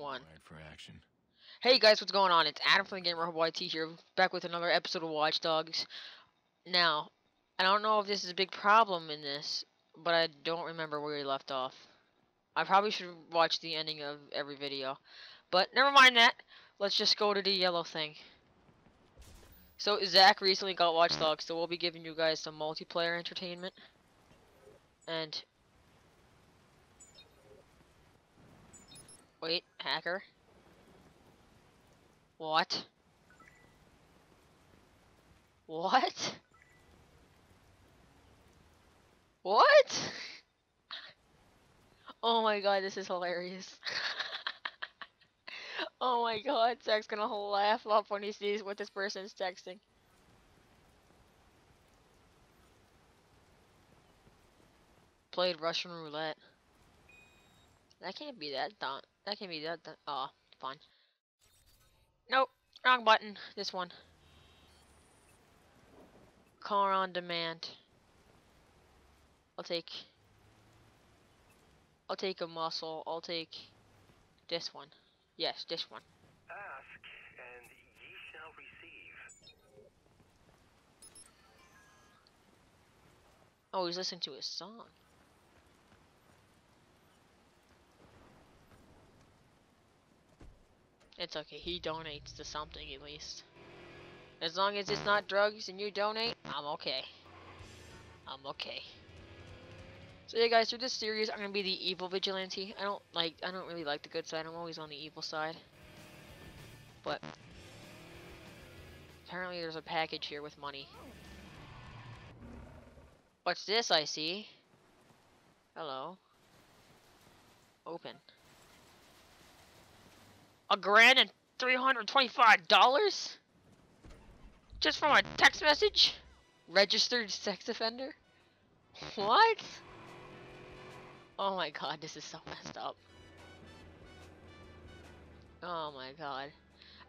One. For action. Hey guys, what's going on? It's Adam from TheGamerHubYT here, back with another episode of Watch Dogs. Now, I don't know if this is a big problem in this, but I don't remember where we left off. I probably should watch the ending of every video, but never mind that. Let's just go to the yellow thing. So Zach recently got Watch Dogs, so we'll be giving you guys some multiplayer entertainment. And wait, hacker. What? What? What? Oh my god, this is hilarious. Oh my god, Zach's gonna laugh up when he sees what this person is texting. Played Russian roulette. That can't be that done. That can't be that done. Oh, fine. Nope, wrong button. This one. Car on demand. I'll take a muscle. I'll take this one. Yes, this one. Ask and ye shall receive. Oh, he's listening to his song. It's okay, he donates to something at least. As long as it's not drugs and you donate, I'm okay. I'm okay. So yeah guys, through this series I'm gonna be the evil vigilante. I don't really like the good side, I'm always on the evil side. But apparently there's a package here with money. What's this I see? Hello. Open. $1,325 just from a text message? Registered sex offender? What? Oh my god, this is so messed up. Oh my god.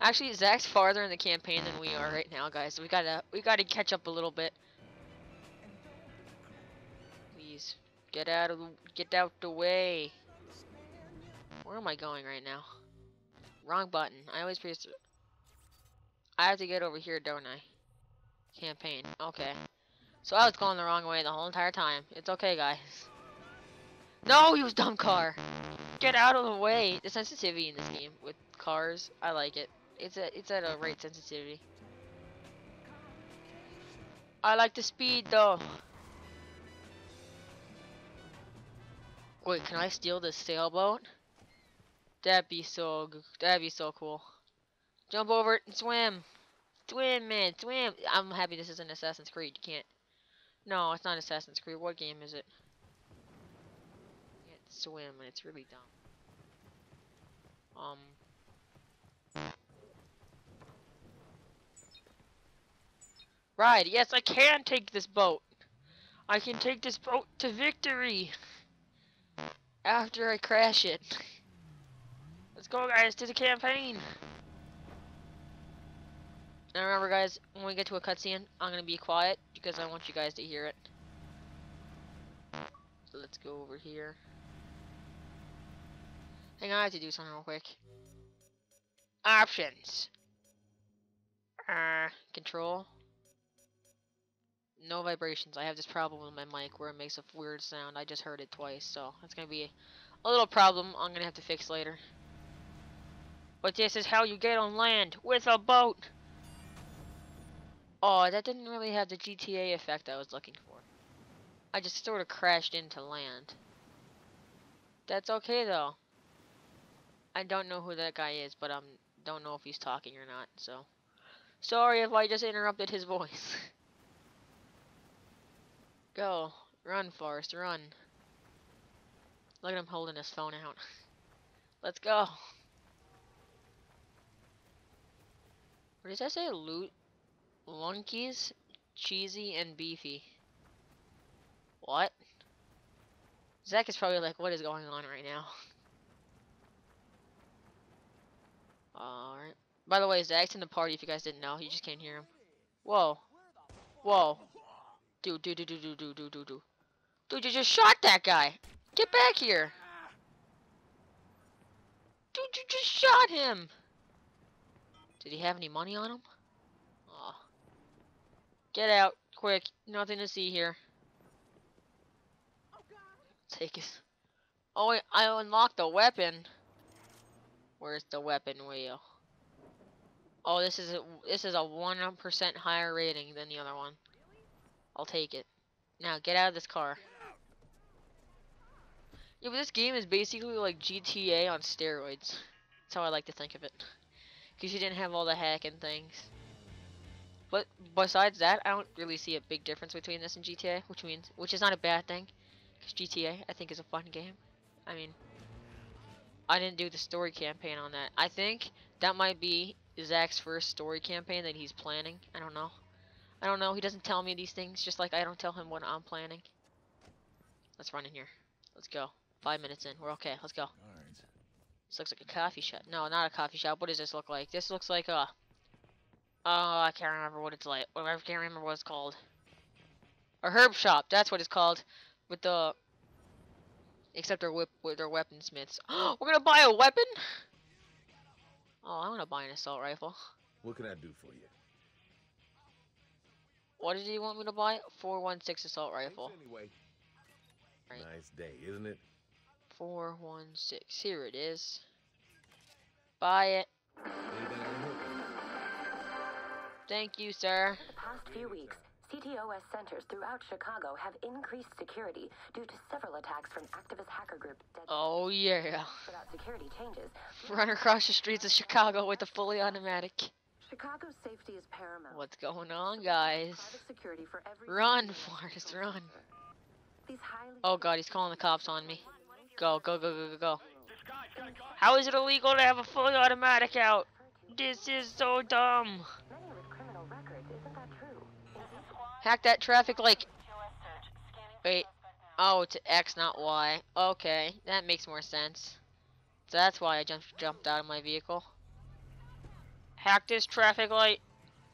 Actually, Zach's farther in the campaign than we are right now, guys. We gotta catch up a little bit. Please get out the way. Where am I going right now? Wrong button. I always press. I have to get over here, don't I? Campaign. Okay. So I was going the wrong way the whole entire time. It's okay, guys. No, you dumb car. Get out of the way. The sensitivity in this game with cars, I like it. It's at a right sensitivity. I like the speed though. Wait, can I steal this sailboat? That'd be so cool. Jump over it and swim. Swim, man, swim. I'm happy this isn't Assassin's Creed. You can't. No, it's not Assassin's Creed. What game is it? You can't swim, and it's really dumb. Ride. Yes, I can take this boat. I can take this boat to victory. After I crash it. Let's go guys to the campaign. Now remember guys, when we get to a cutscene, I'm gonna be quiet because I want you guys to hear it. So let's go over here. Hang on, I have to do something real quick. Options. Control. No vibrations. I have this problem with my mic where it makes a weird sound. I just heard it twice, so that's gonna be a little problem I'm gonna have to fix later. But this is how you get on land, with a boat! Oh, that didn't really have the GTA effect I was looking for. I just sort of crashed into land. That's okay though. I don't know who that guy is, but I don't know if he's talking or not, so. Sorry if I just interrupted his voice. Go. Run, Forrest, run. Look at him holding his phone out. Let's go. What does that say? Loot? Lunkies? Cheesy and beefy. What? Zach is probably like, what is going on right now? Alright. By the way, Zach's in the party if you guys didn't know. You just can't hear him. Whoa. Whoa. Dude. Dude, you just shot that guy! Get back here! Dude, you just shot him! Did he have any money on him? Oh. Get out, quick. Nothing to see here. Take his... Oh, wait, I unlocked the weapon. Where's the weapon wheel? Oh, this is a 1% higher rating than the other one. I'll take it. Now, get out of this car. Yeah, but this game is basically like GTA on steroids. That's how I like to think of it. Because you didn't have all the hacking things. But besides that, I don't really see a big difference between this and GTA, which is not a bad thing. Because GTA, I think, is a fun game. I mean, I didn't do the story campaign on that. I think that might be Zach's first story campaign that he's planning. I don't know. He doesn't tell me these things, just like I don't tell him what I'm planning. Let's run in here. Let's go. 5 minutes in. We're okay. Let's go. All right. This looks like a coffee shop. No, not a coffee shop. What does this look like? This looks like a... Oh, I can't remember what it's like. I can't remember what it's called. A herb shop. That's what it's called. With the... Except they're weaponsmiths. We're gonna buy a weapon? Oh, I wanna buy an assault rifle. What can I do for you? What did you want me to buy? 416 assault rifle. Anyway. Right. Nice day, isn't it? 416. Here it is. Buy it. Thank you, sir. For the past few weeks, CTOS centers throughout Chicago have increased security due to several attacks from activist hacker group. Oh yeah. Without security changes, run across the streets of Chicago with a fully automatic. Chicago's safety is paramount. What's going on, guys? Security for every run, Forrest, run. Oh god, he's calling the cops on me. Go, go, go, go, go, go. How is it illegal to have a fully automatic out? This is so dumb. Many with criminal records, isn't that true? Hack that traffic like... Wait. Oh, it's X, not Y. Okay, that makes more sense. So that's why I jumped out of my vehicle. Hack this traffic light.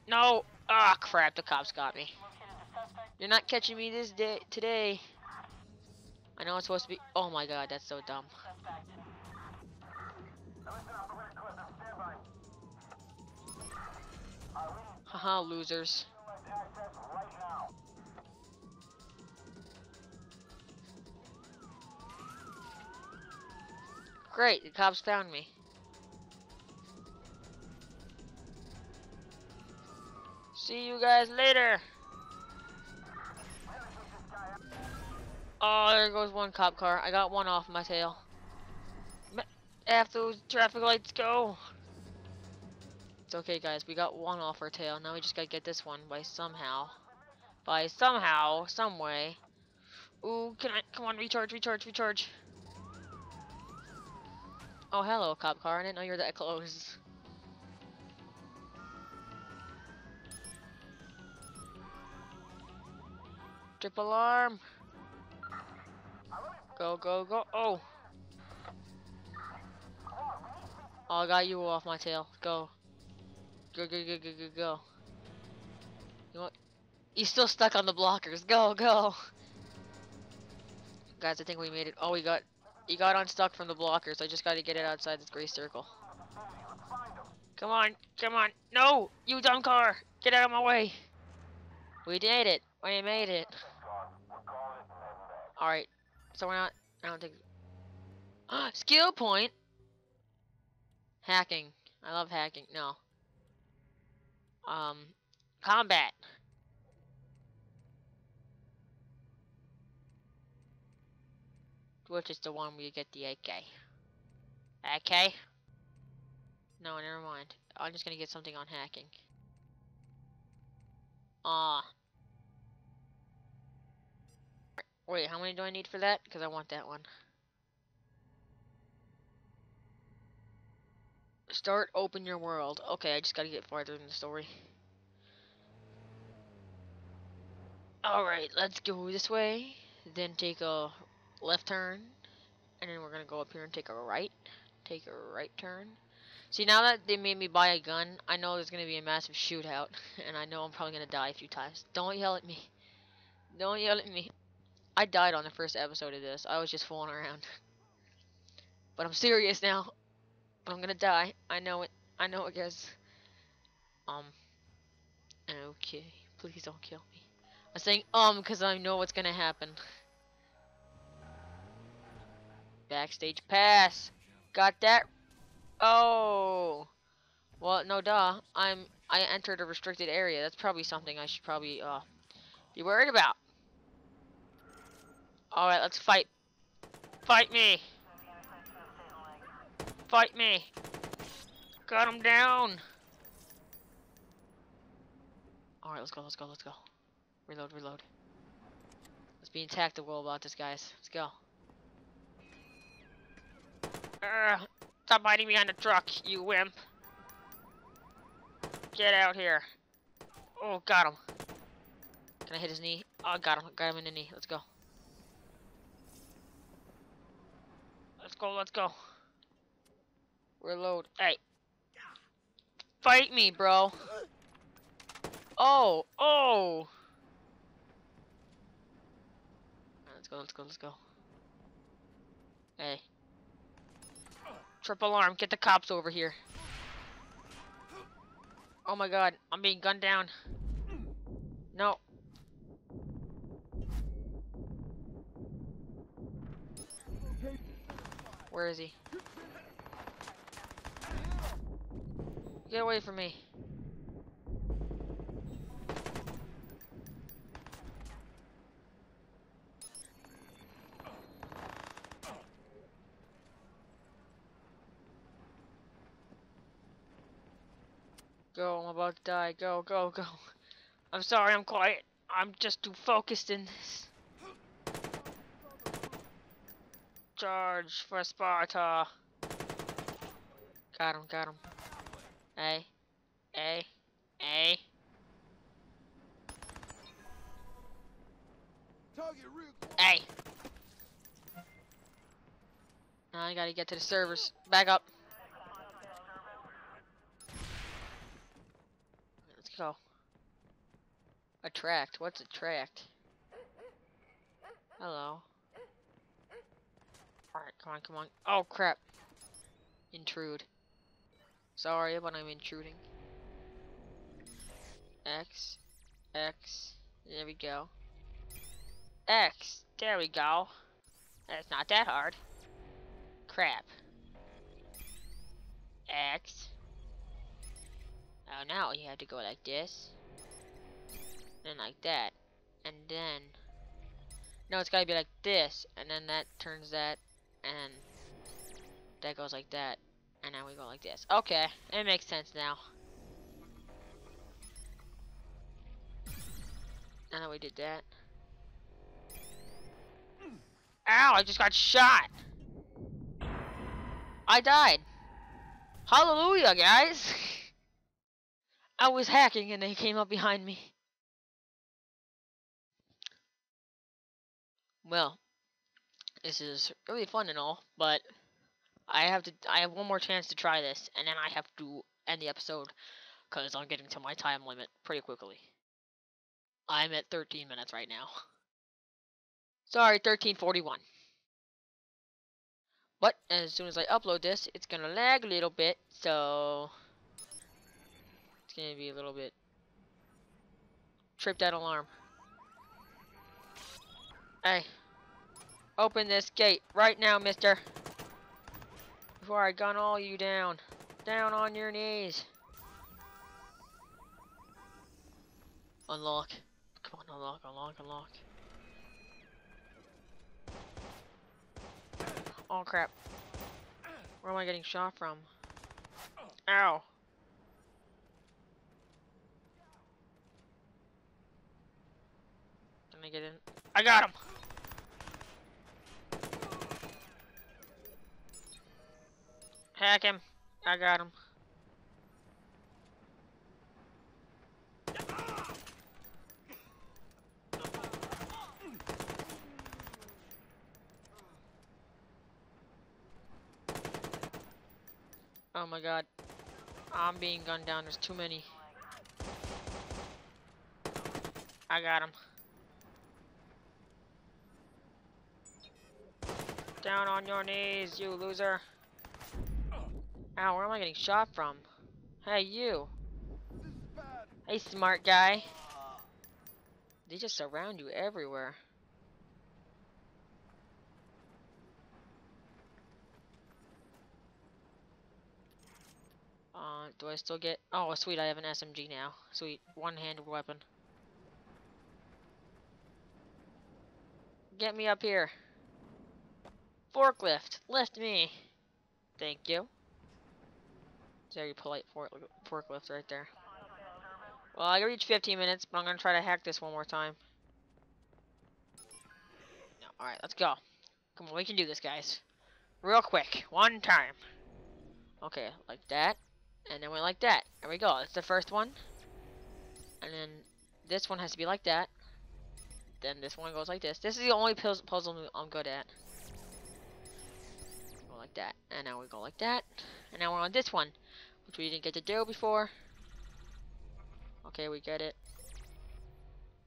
No. Ah, oh, crap. The cops got me. You're not catching me this day today. I know it's supposed to be. Oh my god, that's so dumb. Haha, losers. Great, the cops found me. See you guys later. Oh, there goes one cop car. I got one off my tail. After those traffic lights go. It's okay, guys. We got one off our tail. Now we just gotta get this one by somehow. By somehow, some way. Ooh, can I? Come on, recharge, recharge, recharge. Oh, hello, cop car. I didn't know you were that close. Triple alarm. Go, go, go. Oh. Oh, I got you off my tail. Go. Go, go, go, go, go, go. You know, you're still stuck on the blockers. Go, go. Guys, I think we made it. Oh, you got unstuck from the blockers. I just got to get it outside this gray circle. Come on, come on. No, you dumb car. Get out of my way. We did it. We made it. Alright, so we're not. I don't think. Skill point! Hacking. I love hacking. No. Combat. Which is the one where you get the AK. AK? No, never mind. I'm just gonna get something on hacking. Wait, how many do I need for that? Because I want that one. Start, open your world. Okay, I just gotta get farther in the story. Alright, let's go this way. Then take a left turn. And then we're gonna go up here and take a right. Take a right turn. See, now that they made me buy a gun, I know there's gonna be a massive shootout. And I know I'm probably gonna die a few times. Don't yell at me. Don't yell at me. I died on the first episode of this. I was just fooling around. But I'm serious now. But I'm gonna die. I know it. I know it, guys. Okay. Please don't kill me. I'm saying because I know what's gonna happen. Backstage pass. Got that. Oh. Well, no duh. I entered a restricted area. That's probably something I should probably be worried about. All right, let's fight. Fight me. Fight me. Got him down. All right, let's go. Let's go. Let's go. Reload. Reload. Let's be tactical about this, guys. Let's go. Stop hiding behind the truck, you wimp. Get out here. Oh, got him. Can I hit his knee? Oh, got him. Got him in the knee. Let's go. Let's go. Let's go. Reload. Hey. Fight me, bro. Oh. Oh. Let's go. Let's go. Let's go. Hey. Triple arm. Get the cops over here. Oh my god, I'm being gunned down. No. Where is he? Get away from me. Go, I'm about to die. Go, go, go. I'm sorry, I'm quiet. I'm just too focused in this. Charge for Sparta. Got him, got him. Hey. Hey. Hey. Hey. Now I gotta get to the servers. Back up. Go. Attract. What's attract? Hello. Alright, come on, come on. Oh crap. Intrude. Sorry, but I'm intruding. X. X. There we go. X. There we go. That's not that hard. Crap. X. Oh, now you have to go like this, and like that, and then, no, it's gotta be like this, and then that turns that, and that goes like that, and now we go like this. Okay, it makes sense now. Now that we did that. Ow, I just got shot! I died! Hallelujah, guys! I was hacking and they came up behind me. Well, this is really fun and all, but I have one more chance to try this, and then I have to end the episode because I'm getting to my time limit pretty quickly. I'm at 13 minutes right now. Sorry, 13:41. But as soon as I upload this, it's gonna lag a little bit, so gonna be a little bit tripped. That alarm. Hey, open this gate right now, mister, before I gun all you down. Down on your knees. Unlock. Come on, unlock, unlock, unlock. Oh crap, where am I getting shot from? Ow. Let me get in. I got him! Hack him. I got him. Oh my god. I'm being gunned down. There's too many. I got him. Down on your knees, you loser. Ow, where am I getting shot from? Hey, you. Hey, smart guy. They just surround you everywhere. Do I still get... Oh, sweet, I have an SMG now. Sweet, one-handed weapon. Get me up here. Forklift, lift me. Thank you. Very polite forklift right there. Well, I can reach 15 minutes, but I'm going to try to hack this one more time. No, alright, let's go. Come on, we can do this, guys. Real quick, one time. Okay, like that. And then we like that. There we go. That's the first one. And then this one has to be like that. Then this one goes like this. This is the only puzzle I'm good at. Go like that. And now we go like that. And now we're on this one, which we didn't get to do before. Okay, we get it.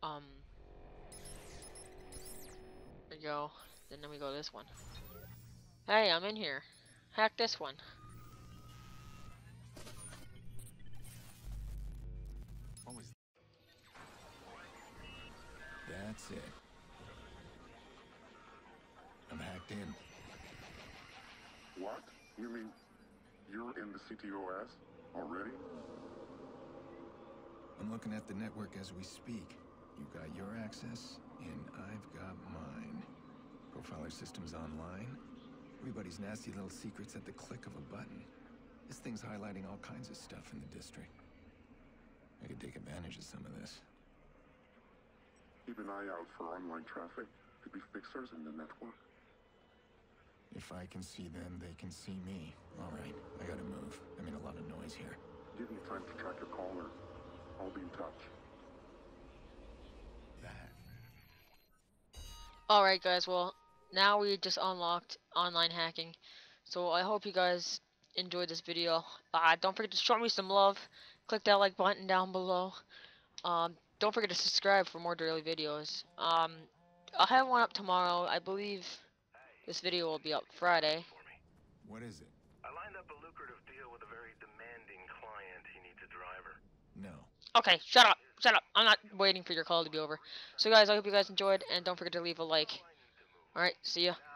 There we go. Then we go this one. Hey, I'm in here. Hack this one. That's it. I'm hacked in. What? You mean you're in the CTOS already? I'm looking at the network as we speak. You've got your access, and I've got mine. Profiler system's online. Everybody's nasty little secrets at the click of a button. This thing's highlighting all kinds of stuff in the district. I could take advantage of some of this. Keep an eye out for online traffic. Could be fixers in the network. If I can see them, they can see me. All right, I gotta move. I made a lot of noise here. Give me time to track your caller. I'll be in touch. All right, guys. Well, now we just unlocked online hacking. So I hope you guys enjoyed this video. Don't forget to show me some love. Click that like button down below. Don't forget to subscribe for more daily videos. I'll have one up tomorrow. I believe this video will be up Friday. What is it? I lined up a lucrative deal with a very demanding client. He needs a driver. No. Okay, shut up. Shut up. I'm not waiting for your call to be over. So guys, I hope you guys enjoyed, and don't forget to leave a like. Alright, see ya.